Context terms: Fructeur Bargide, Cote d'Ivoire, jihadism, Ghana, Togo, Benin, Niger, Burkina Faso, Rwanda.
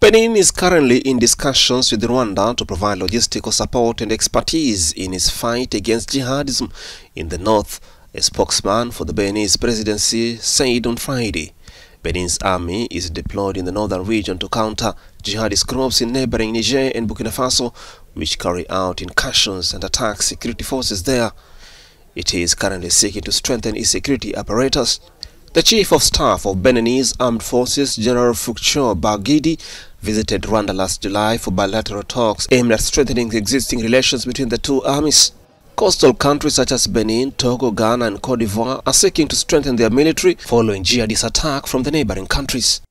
Benin is currently in discussions with Rwanda to provide logistical support and expertise in its fight against jihadism in the north, a spokesman for the Beninese presidency said on Friday. Benin's army is deployed in the northern region to counter jihadist groups in neighboring Niger and Burkina Faso, which carry out incursions and attack security forces there. It is currently seeking to strengthen its security apparatus. The Chief of Staff of Beninese Armed Forces, General Fructeur Bargide, visited Rwanda last July for bilateral talks aimed at strengthening the existing relations between the two armies. Coastal countries such as Benin, Togo, Ghana and Cote d'Ivoire are seeking to strengthen their military following jihadist attack from the neighboring countries.